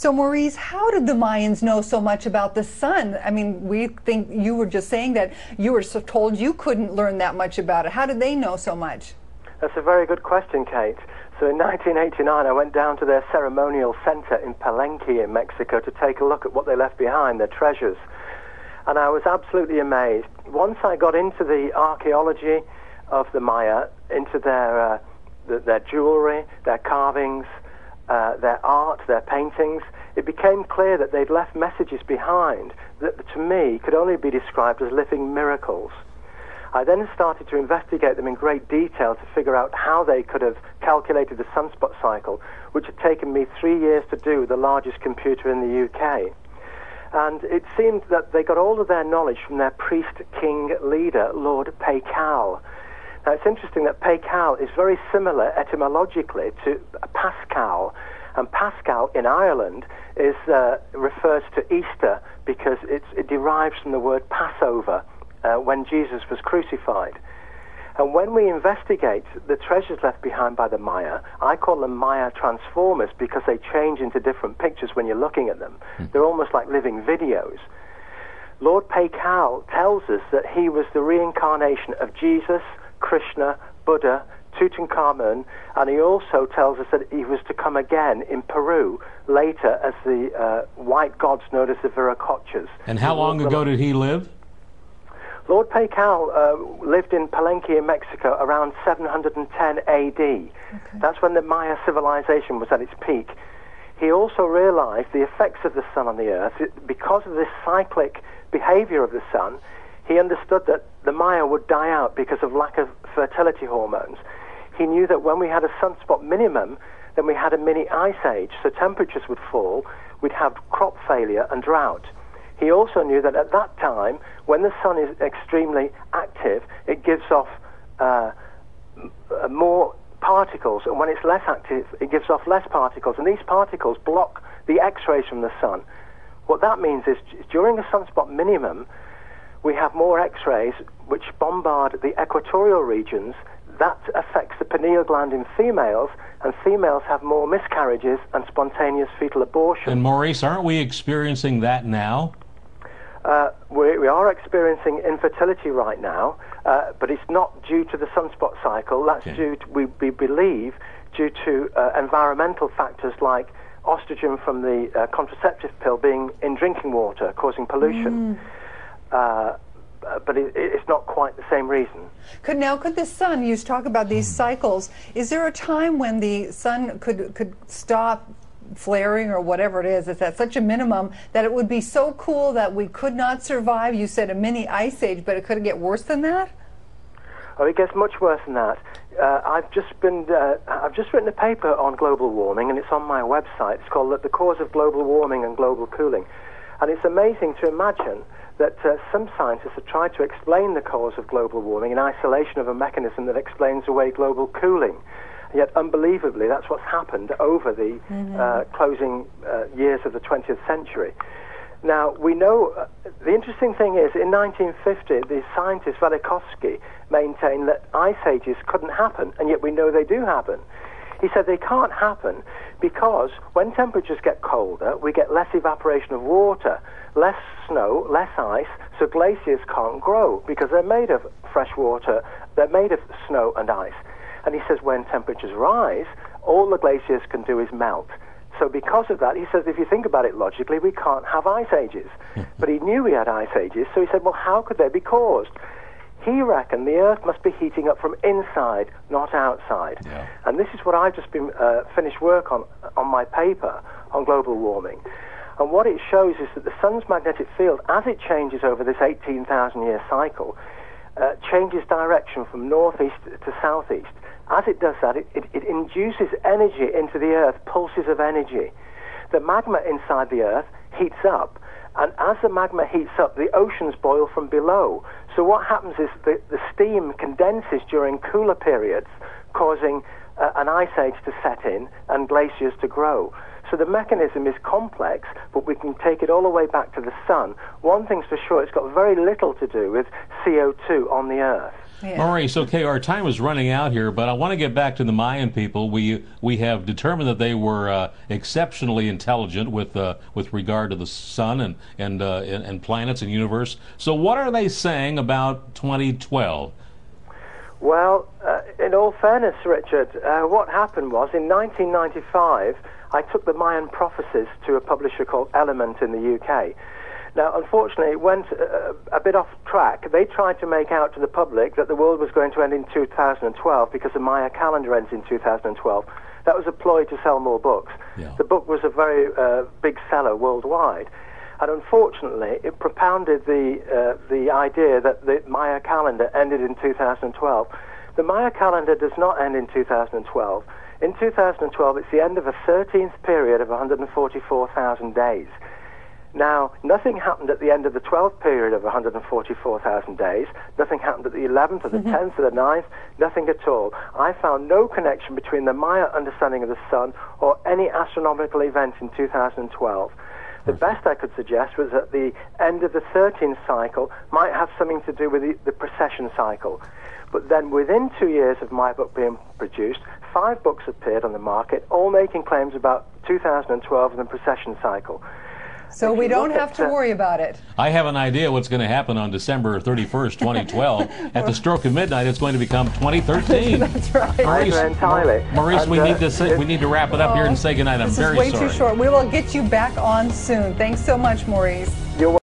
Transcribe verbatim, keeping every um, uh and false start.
So Maurice, how did the Mayans know so much about the sun? I mean, we think you were just saying that you were so told you couldn't learn that much about it. How did they know so much? That's a very good question, Kate. So in nineteen eighty-nine, I went down to their ceremonial center in Palenque in Mexico to take a look at what they left behind, their treasures. And I was absolutely amazed. Once I got into the archaeology of the Maya, into their, uh, th their jewelry, their carvings, uh, their art, their paintings, it became clear that they'd left messages behind that, to me, could only be described as living miracles. I then started to investigate them in great detail to figure out how they could have calculated the sunspot cycle, which had taken me three years to do with the largest computer in the U K. And it seemed that they got all of their knowledge from their priest-king leader, Lord Pacal. Now, it's interesting that Pacal is very similar etymologically to Pascal, and Pascal in Ireland is, uh, refers to Easter because it's, it derives from the word Passover, Uh, when Jesus was crucified. And when we investigate the treasures left behind by the Maya, I call them Maya Transformers because they change into different pictures when you're looking at them. Mm. They're almost like living videos. Lord Pacal tells us that he was the reincarnation of Jesus, Krishna, Buddha, Tutankhamun, and he also tells us that he was to come again in Peru later as the uh, white gods known as the Viracochas. And how long ago did he live? Lord Pacal uh, lived in Palenque in Mexico around seven hundred ten A D. Okay. That's when the Maya civilization was at its peak. He also realized the effects of the sun on the earth. Because of this cyclic behavior of the sun, he understood that the Maya would die out because of lack of fertility hormones. He knew that when we had a sunspot minimum, then we had a mini ice age, so temperatures would fall, we'd have crop failure and drought. He also knew that at that time, when the sun is extremely active, it gives off uh, more particles, and when it's less active, it gives off less particles, and these particles block the X-rays from the sun. What that means is during a sunspot minimum, we have more X-rays which bombard the equatorial regions. That affects the pineal gland in females, and females have more miscarriages and spontaneous fetal abortion. And Maurice, aren't we experiencing that now? Uh, we, we are experiencing infertility right now, uh, but it's not due to the sunspot cycle. That's okay. due, to, we, we believe, due to uh, environmental factors like oestrogen from the uh, contraceptive pill being in drinking water, causing pollution. Mm. Uh, but it, it's not quite the same reason. Could, now, could the sun, you talk about these cycles, is there a time when the sun could, could stop flaring or whatever it is, it's at such a minimum that it would be so cool that we could not survive? You said a mini ice age, but it could get worse than that? Oh, it gets much worse than that. Uh, I've just been, uh, I've just written a paper on global warming, and it's on my website. It's called The Cause of Global Warming and Global Cooling. And it's amazing to imagine that uh, some scientists have tried to explain the cause of global warming in isolation of a mechanism that explains away global cooling. Yet, unbelievably, that's what's happened over the mm-hmm. uh, closing uh, years of the twentieth century. Now, we know, uh, the interesting thing is, in nineteen fifty, the scientist Velikovsky maintained that ice ages couldn't happen, and yet we know they do happen. He said they can't happen because when temperatures get colder, we get less evaporation of water, less snow, less ice, so glaciers can't grow because they're made of fresh water, they're made of snow and ice. And he says when temperatures rise, all the glaciers can do is melt. So because of that, he says, if you think about it logically, we can't have ice ages. But he knew we had ice ages, so he said, well, how could they be caused? He reckoned the Earth must be heating up from inside, not outside. Yeah. And this is what I've just been uh, finished work on, on my paper on global warming. And what it shows is that the sun's magnetic field, as it changes over this eighteen thousand year cycle, uh, changes direction from northeast to southeast. As it does that, it, it, it induces energy into the Earth, pulses of energy. The magma inside the Earth heats up, and as the magma heats up, the oceans boil from below. So what happens is the, the steam condenses during cooler periods, causing uh, an ice age to set in and glaciers to grow. So the mechanism is complex, but we can take it all the way back to the sun. One thing's for sure, it's got very little to do with C O two on the Earth. Yeah. Maurice, okay, our time is running out here, but I want to get back to the Mayan people. We we have determined that they were uh, exceptionally intelligent with uh, with regard to the sun and and, uh, and and planets and universe. So what are they saying about twenty twelve? Well, uh, in all fairness, Richard, uh, what happened was in nineteen ninety-five, I took the Mayan prophecies to a publisher called Element in the U K. Now, unfortunately, it went uh, a bit off track. They tried to make out to the public that the world was going to end in two thousand twelve because the Maya calendar ends in two thousand twelve. That was a ploy to sell more books. Yeah. The book was a very uh, big seller worldwide. And unfortunately, it propounded the, uh, the idea that the Maya calendar ended in two thousand twelve. The Maya calendar does not end in two thousand twelve. In two thousand twelve, it's the end of a thirteenth period of one hundred forty-four thousand days. Now, nothing happened at the end of the twelfth period of one hundred forty-four thousand days. Nothing happened at the eleventh or the mm-hmm. tenth or the ninth. Nothing at all. I found no connection between the Maya understanding of the sun or any astronomical event in two thousand twelve. The best I could suggest was that the end of the thirteenth cycle might have something to do with the, the precession cycle. But then within two years of my book being produced, five books appeared on the market, all making claims about two thousand twelve and the precession cycle. So we don't have to worry about it. I have an idea what's going to happen on December thirty-first, twenty twelve. At the stroke of midnight, it's going to become twenty thirteen. That's right. Maurice, entirely. Maurice, we need to say, we need to wrap it up here and say goodnight. I'm very sorry. This is way too short. We will get you back on soon. Thanks so much, Maurice. You're welcome.